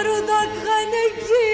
أرضك غنية.